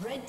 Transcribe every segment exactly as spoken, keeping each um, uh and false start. Red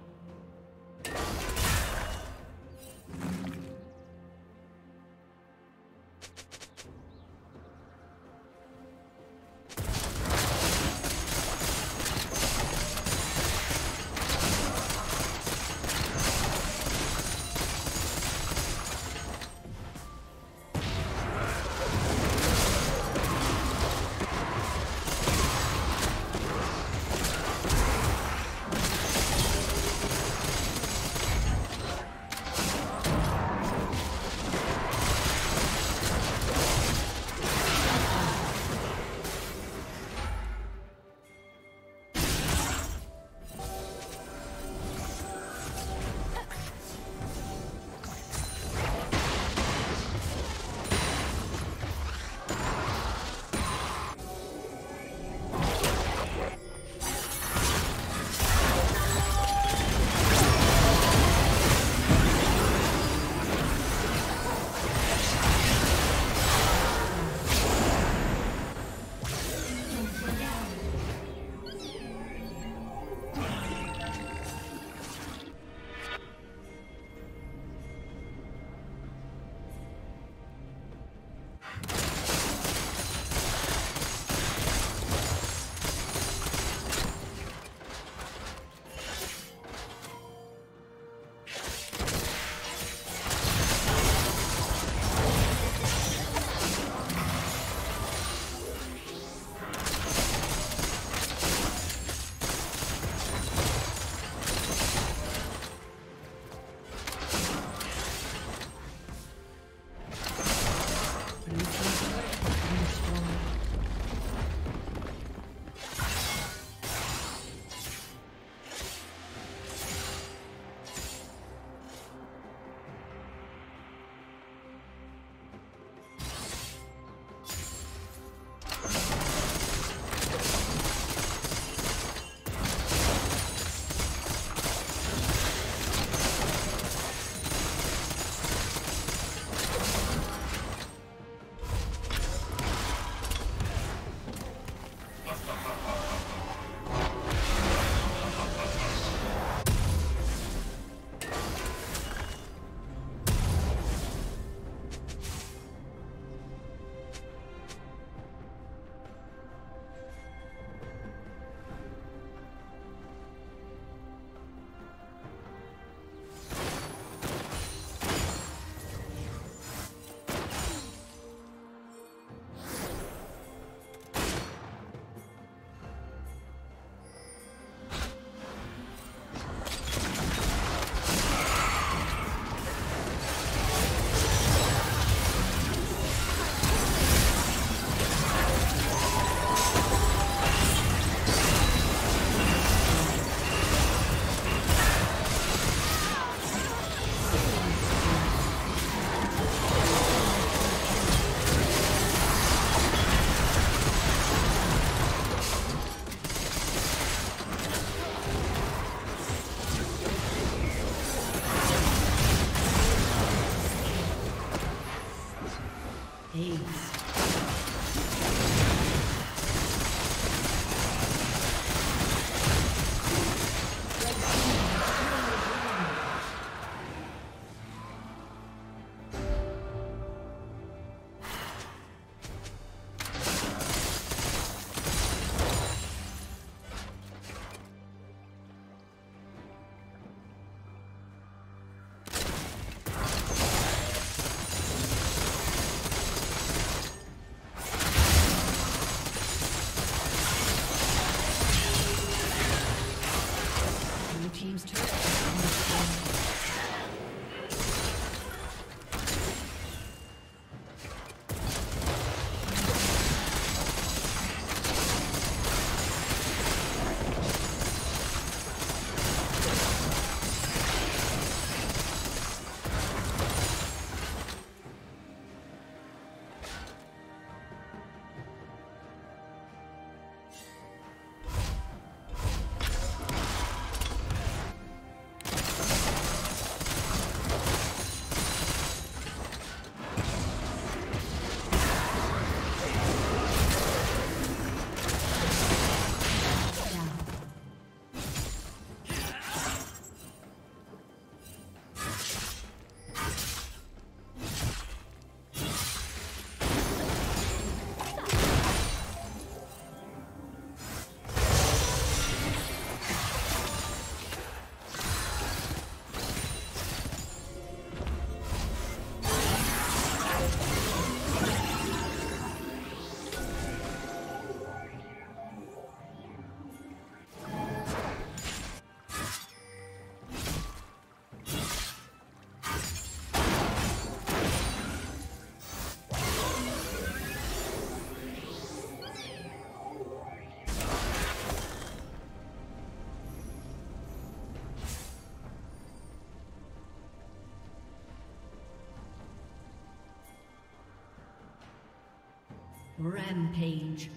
Rampage.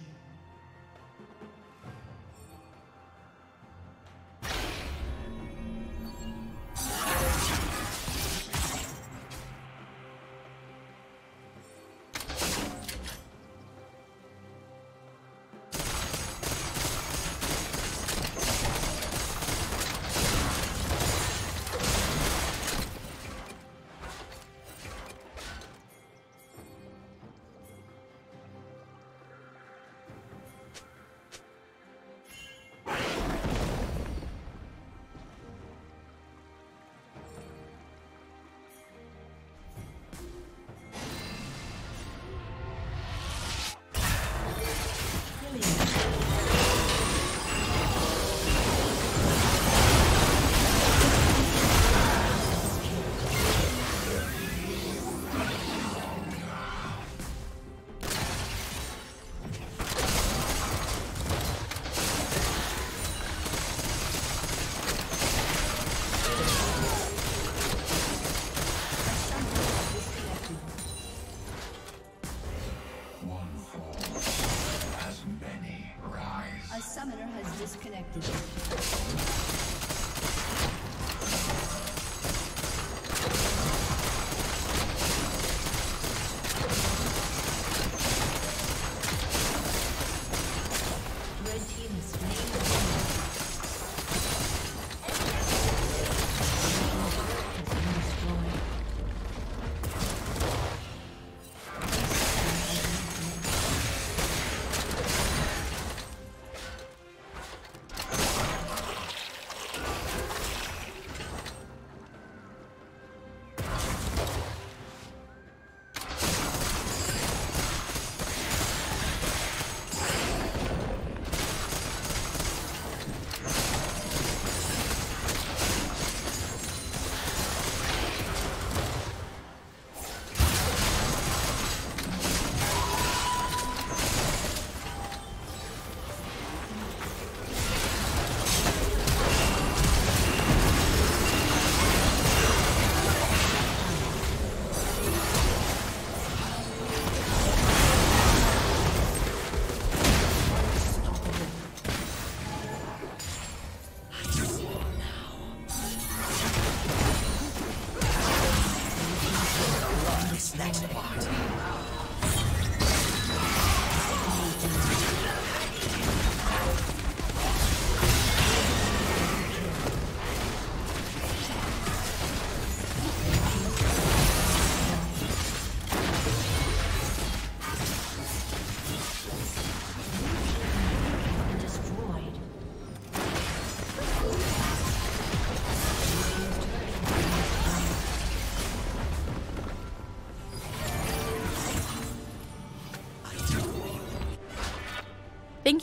Thank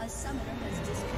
A summoner has disconnected.